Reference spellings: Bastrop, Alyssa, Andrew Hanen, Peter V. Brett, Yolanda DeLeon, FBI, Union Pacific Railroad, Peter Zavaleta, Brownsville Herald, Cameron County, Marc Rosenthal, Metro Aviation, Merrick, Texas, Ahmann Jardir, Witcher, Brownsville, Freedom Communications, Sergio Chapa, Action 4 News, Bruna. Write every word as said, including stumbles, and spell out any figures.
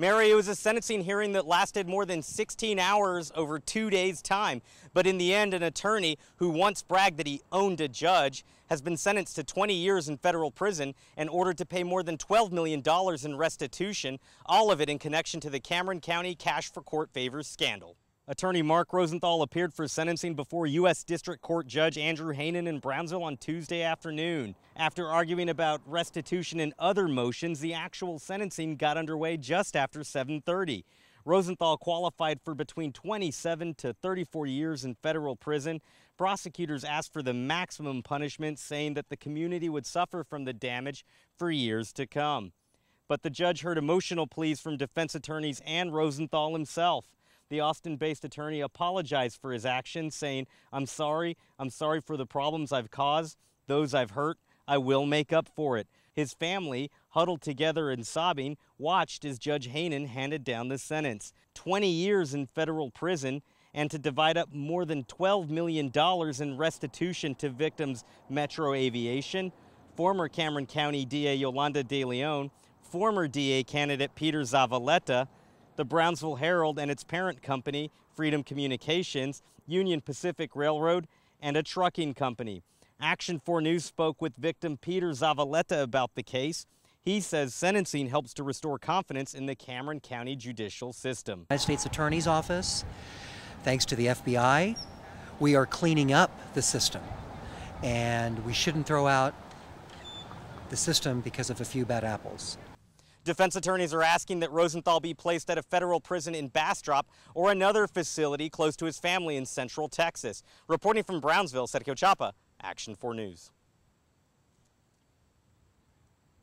Mary, it was a sentencing hearing that lasted more than sixteen hours over two days' time. But in the end, an attorney who once bragged that he owned a judge has been sentenced to twenty years in federal prison and ordered to pay more than twelve million dollars in restitution, all of it in connection to the Cameron County Cash for Court Favors scandal. Attorney Marc Rosenthal appeared for sentencing before U S District Court Judge Andrew Hanen in Brownsville on Tuesday afternoon. After arguing about restitution and other motions, the actual sentencing got underway just after seven thirty. Rosenthal qualified for between twenty-seven to thirty-four years in federal prison. Prosecutors asked for the maximum punishment, saying that the community would suffer from the damage for years to come. But the judge heard emotional pleas from defense attorneys and Rosenthal himself. The Austin-based attorney apologized for his actions, saying, "I'm sorry. I'm sorry for the problems I've caused, those I've hurt. I will make up for it." His family, huddled together and sobbing, watched as Judge Hanen handed down the sentence. twenty years in federal prison and to divide up more than twelve million dollars in restitution to victims Metro Aviation, former Cameron County D A Yolanda DeLeon, former D A candidate Peter Zavaleta, the Brownsville Herald and its parent company, Freedom Communications, Union Pacific Railroad, and a trucking company. Action four News spoke with victim Peter Zavaleta about the case. He says sentencing helps to restore confidence in the Cameron County judicial system. United States Attorney's Office, thanks to the F B I, we are cleaning up the system. And we shouldn't throw out the system because of a few bad apples. Defense attorneys are asking that Rosenthal be placed at a federal prison in Bastrop or another facility close to his family in Central Texas. Reporting from Brownsville, Sergio Chapa, Action four News.